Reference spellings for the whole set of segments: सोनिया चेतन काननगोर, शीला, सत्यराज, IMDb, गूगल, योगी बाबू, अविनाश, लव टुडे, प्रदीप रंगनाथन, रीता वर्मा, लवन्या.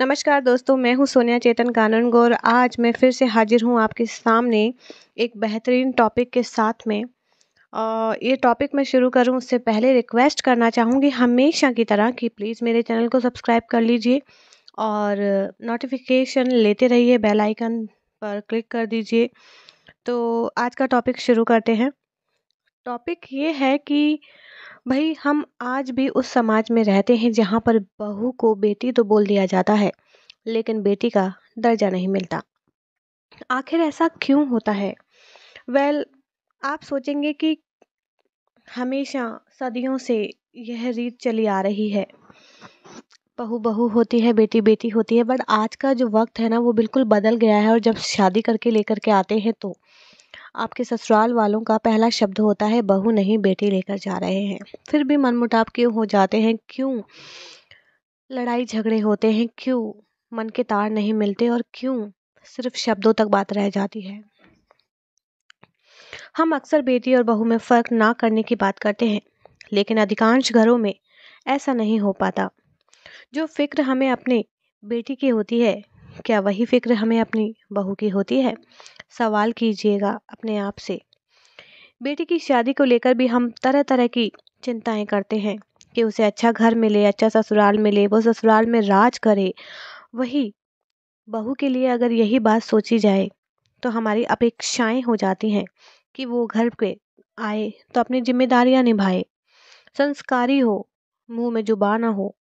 नमस्कार दोस्तों, मैं हूं सोनिया चेतन काननगोर। आज मैं फिर से हाजिर हूं आपके सामने एक बेहतरीन टॉपिक के साथ में। ये टॉपिक मैं शुरू करूं उससे पहले रिक्वेस्ट करना चाहूँगी हमेशा की तरह कि प्लीज़ मेरे चैनल को सब्सक्राइब कर लीजिए और नोटिफिकेशन लेते रहिए, बेल आइकन पर क्लिक कर दीजिए। तो आज का टॉपिक शुरू करते हैं। टॉपिक ये है कि भाई हम आज भी उस समाज में रहते हैं जहाँ पर बहू को बेटी तो बोल दिया जाता है लेकिन बेटी का दर्जा नहीं मिलता। आखिर ऐसा क्यों होता है? वेल, आप सोचेंगे कि हमेशा सदियों से यह रीत चली आ रही है, बहू बहू होती है, बेटी बेटी होती है। बट आज का जो वक्त है ना वो बिल्कुल बदल गया है। और जब शादी करके लेकर के आते हैं तो आपके ससुराल वालों का पहला शब्द होता है बहू नहीं बेटी लेकर जा रहे हैं। फिर भी मनमुटाव क्यों हो जाते हैं, क्यों लड़ाई झगड़े होते हैं, क्यों मन के तार नहीं मिलते और क्यों सिर्फ शब्दों तक बात रह जाती है। हम अक्सर बेटी और बहू में फ़र्क ना करने की बात करते हैं लेकिन अधिकांश घरों में ऐसा नहीं हो पाता। जो फ़िक्र हमें अपनी बेटी की होती है क्या वही फ़िक्र हमें अपनी बहू की होती है? सवाल कीजिएगा अपने आप से। बेटी की शादी को लेकर भी हम तरह तरह की चिंताएं करते हैं कि उसे अच्छा घर मिले, अच्छा ससुराल मिले, वो ससुराल में राज करे। वही बहू के लिए अगर यही बात सोची जाए तो हमारी अपेक्षाएं हो जाती हैं कि वो घर पे आए तो अपनी जिम्मेदारियां निभाए, संस्कारी हो, मुंह में जुबान ना हो।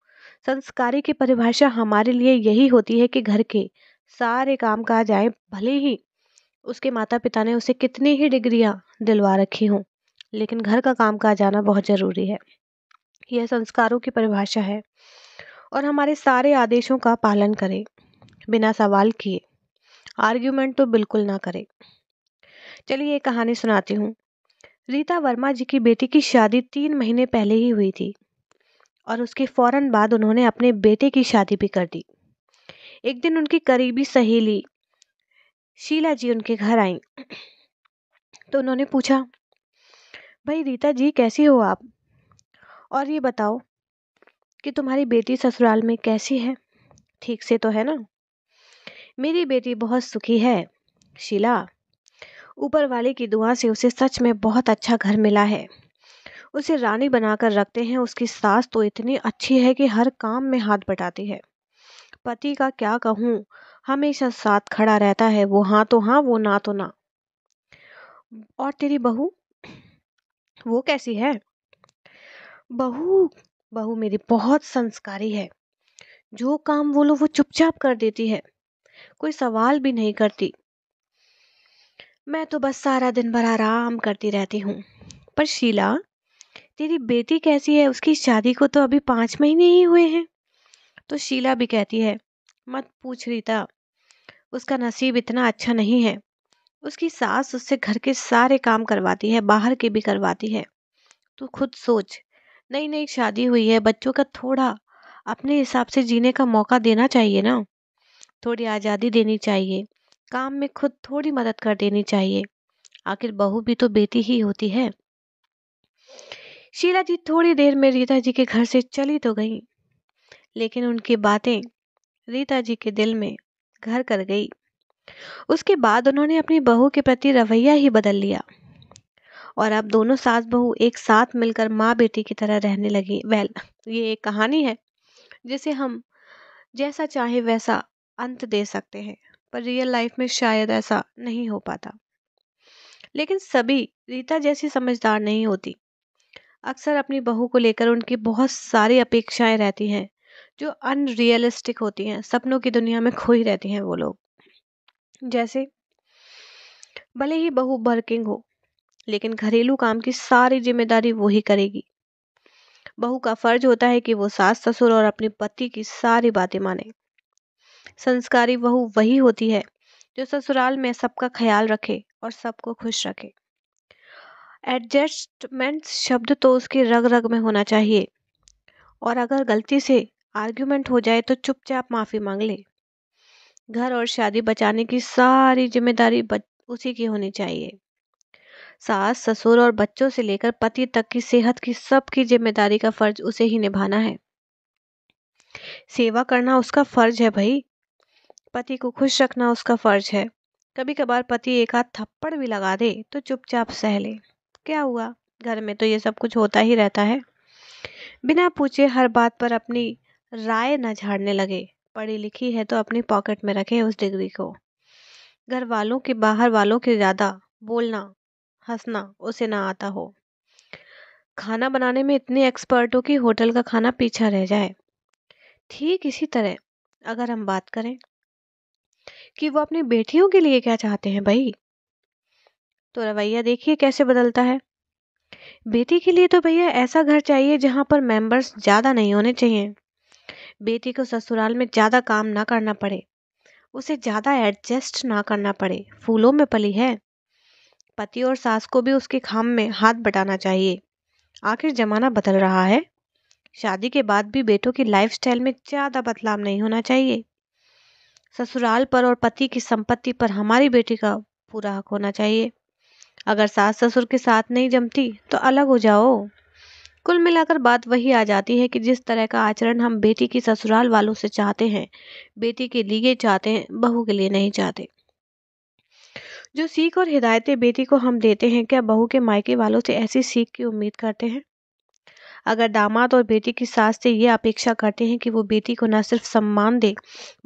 संस्कारी की परिभाषा हमारे लिए यही होती है कि घर के सारे काम काज आए, भले ही उसके माता पिता ने उसे कितनी ही डिग्रियां दिलवा रखी हों लेकिन घर का काम काज आना बहुत ज़रूरी है। यह संस्कारों की परिभाषा है। और हमारे सारे आदेशों का पालन करें, बिना सवाल किए, आर्ग्यूमेंट तो बिल्कुल ना करें। चलिए एक कहानी सुनाती हूँ। रीता वर्मा जी की बेटी की शादी 3 महीने पहले ही हुई थी और उसके फौरन बाद उन्होंने अपने बेटे की शादी भी कर दी। एक दिन उनकी करीबी सहेली शीला जी उनके घर आई तो उन्होंने पूछा, भाई रीता जी कैसी हो आप, और ये बताओ कि तुम्हारी बेटी ससुराल में कैसी है, ठीक से तो है ना? मेरी बेटी बहुत सुखी है शीला, ऊपर वाले की दुआ से उसे सच में बहुत अच्छा घर मिला है। उसे रानी बनाकर रखते हैं। उसकी सास तो इतनी अच्छी है कि हर काम में हाथ बटाती है। पति का क्या कहूँ, हमेशा साथ खड़ा रहता है, वो हाँ तो हाँ, वो ना तो ना। और तेरी बहू, वो कैसी है? बहू बहू मेरी बहुत संस्कारी है। जो काम बोलो वो चुपचाप कर देती है, कोई सवाल भी नहीं करती। मैं तो बस सारा दिन भर आराम करती रहती हूँ। पर शीला तेरी बेटी कैसी है? उसकी शादी को तो अभी 5 महीने ही हुए हैं। तो शीला भी कहती है, मत पूछ रीता, उसका नसीब इतना अच्छा नहीं है। उसकी सास उससे घर के सारे काम करवाती है, बाहर के भी करवाती है। तू खुद सोच, नई नई शादी हुई है, बच्चों का थोड़ा अपने हिसाब से जीने का मौका देना चाहिए ना, थोड़ी आज़ादी देनी चाहिए, काम में खुद थोड़ी मदद कर देनी चाहिए। आखिर बहू भी तो बेटी ही होती है। शीला जी थोड़ी देर में रीता जी के घर से चली तो गई लेकिन उनकी बातें रीता जी के दिल में घर कर गई। उसके बाद उन्होंने अपनी बहू के प्रति रवैया ही बदल लिया और अब दोनों सास बहू एक साथ मिलकर माँ बेटी की तरह रहने लगी। वेल, ये एक कहानी है जिसे हम जैसा चाहे वैसा अंत दे सकते हैं पर रियल लाइफ में शायद ऐसा नहीं हो पाता। लेकिन सभी रीता जैसी समझदार नहीं होती। अक्सर अपनी बहू को लेकर उनकी बहुत सारी अपेक्षाएं रहती हैं जो अनरियलिस्टिक होती हैं। सपनों की दुनिया में खोई रहती हैं वो लोग। जैसे भले ही बहू वर्किंग हो लेकिन घरेलू काम की सारी जिम्मेदारी वो ही करेगी। बहू का फर्ज होता है कि वो सास ससुर और अपने पति की सारी बातें माने। संस्कारी बहू वही होती है जो ससुराल में सबका ख्याल रखे और सबको खुश रखे। एडजस्टमेंट शब्द तो उसकी रग रग में होना चाहिए और अगर गलती से आर्ग्यूमेंट हो जाए तो चुपचाप माफ़ी मांग ले। घर और शादी बचाने की सारी जिम्मेदारी उसी की होनी चाहिए। सास ससुर और बच्चों से लेकर पति तक की सेहत की सबकी जिम्मेदारी का फर्ज उसे ही निभाना है। सेवा करना उसका फर्ज है भाई, पति को खुश रखना उसका फर्ज है। कभी कभार पति एक आध थप्पड़ भी लगा दे तो चुपचाप सह ले, क्या हुआ, घर में तो ये सब कुछ होता ही रहता है। बिना पूछे हर बात पर अपनी राय न झाड़ने लगे, पढ़ी लिखी है तो अपनी पॉकेट में रखे उस डिग्री को। घर वालों के बाहर वालों के ज़्यादा बोलना हंसना उसे ना आता हो। खाना बनाने में इतने एक्सपर्ट हो कि होटल का खाना पीछा रह जाए। ठीक इसी तरह अगर हम बात करें कि वो अपनी बेटियों के लिए क्या चाहते हैं भाई, तो रवैया देखिए कैसे बदलता है। बेटी के लिए तो भैया ऐसा घर चाहिए जहां पर मेंबर्स ज़्यादा नहीं होने चाहिए, बेटी को ससुराल में ज़्यादा काम ना करना पड़े, उसे ज़्यादा एडजस्ट ना करना पड़े, फूलों में पली है। पति और सास को भी उसके काम में हाथ बटाना चाहिए। आखिर जमाना बदल रहा है, शादी के बाद भी बेटों की लाइफस्टाइल में ज़्यादा बदलाव नहीं होना चाहिए। ससुराल पर और पति की संपत्ति पर हमारी बेटी का पूरा हक होना चाहिए। अगर सास ससुर के साथ नहीं जमती तो अलग हो जाओ। कुल मिलाकर बात वही आ जाती है कि जिस तरह का आचरण हम बेटी की ससुराल वालों से चाहते हैं, बेटी के लिए चाहते हैं, बहू के लिए नहीं चाहते। जो सीख और हिदायतें बेटी को हम देते हैं, क्या बहू के मायके वालों से ऐसी सीख की उम्मीद करते हैं? अगर दामाद और बेटी की सास से ये अपेक्षा करते हैं कि वो बेटी को न सिर्फ सम्मान दे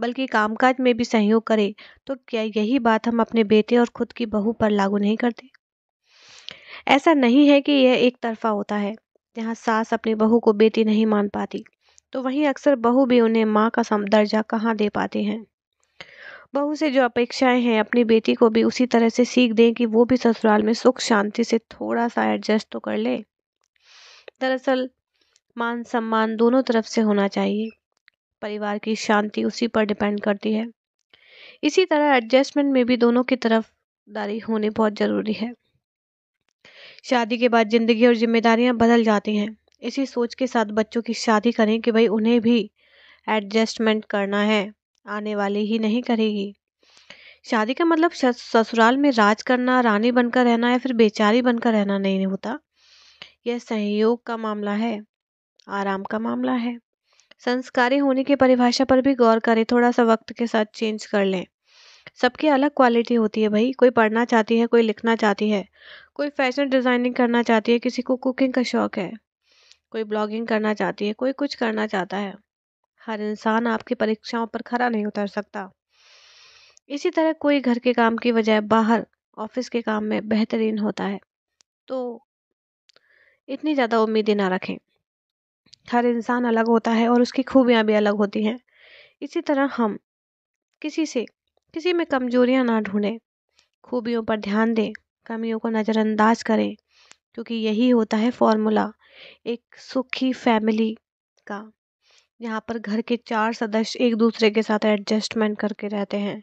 बल्कि कामकाज में भी सहयोग करे, तो क्या यही बात हम अपने बेटे और खुद की बहू पर लागू नहीं करते? ऐसा नहीं है कि यह एक तरफा होता है। जहाँ सास अपनी बहू को बेटी नहीं मान पाती, तो वहीं अक्सर बहू भी उन्हें माँ का दर्जा कहाँ दे पाते हैं। बहू से जो अपेक्षाएं हैं, अपनी बेटी को भी उसी तरह से सीख दें कि वो भी ससुराल में सुख शांति से थोड़ा सा एडजस्ट तो कर ले। दरअसल मान सम्मान दोनों तरफ से होना चाहिए, परिवार की शांति उसी पर डिपेंड करती है। इसी तरह एडजस्टमेंट में भी दोनों की तरफदारी होने बहुत ज़रूरी है। शादी के बाद जिंदगी और जिम्मेदारियां बदल जाती हैं। इसी सोच के साथ बच्चों की शादी करें कि भाई उन्हें भी एडजस्टमेंट करना है, आने वाली ही नहीं करेगी। शादी का मतलब ससुराल में राज करना, रानी बनकर रहना या फिर बेचारी बनकर रहना नहीं होता। यह सहयोग का मामला है, आराम का मामला है। संस्कारी होने की परिभाषा पर भी गौर करें, थोड़ा सा वक्त के साथ चेंज कर लें। सबकी अलग क्वालिटी होती है भाई, कोई पढ़ना चाहती है, कोई लिखना चाहती है, कोई फैशन डिज़ाइनिंग करना चाहती है, किसी को कुकिंग का शौक़ है, कोई ब्लॉगिंग करना चाहती है, कोई कुछ करना चाहता है। हर इंसान आपकी परीक्षाओं पर खरा नहीं उतर सकता। इसी तरह कोई घर के काम की बजाय बाहर ऑफिस के काम में बेहतरीन होता है, तो इतनी ज़्यादा उम्मीदें ना रखें। हर इंसान अलग होता है और उसकी खूबियाँ भी अलग होती हैं। इसी तरह हम किसी में कमजोरियाँ ना ढूंढें, खूबियों पर ध्यान दें, कमियों को नज़रअंदाज करें, क्योंकि यही होता है फॉर्मूला एक सुखी फैमिली का, यहाँ पर घर के 4 सदस्य एक दूसरे के साथ एडजस्टमेंट करके रहते हैं।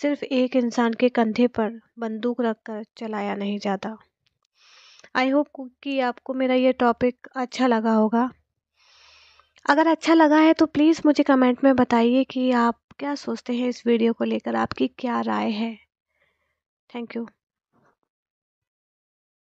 सिर्फ एक इंसान के कंधे पर बंदूक रखकर चलाया नहीं जाता। आई होप कि आपको मेरा ये टॉपिक अच्छा लगा होगा। अगर अच्छा लगा है तो प्लीज़ मुझे कमेंट में बताइए कि आप क्या सोचते हैं इस वीडियो को लेकर, आपकी क्या राय है। Thank you.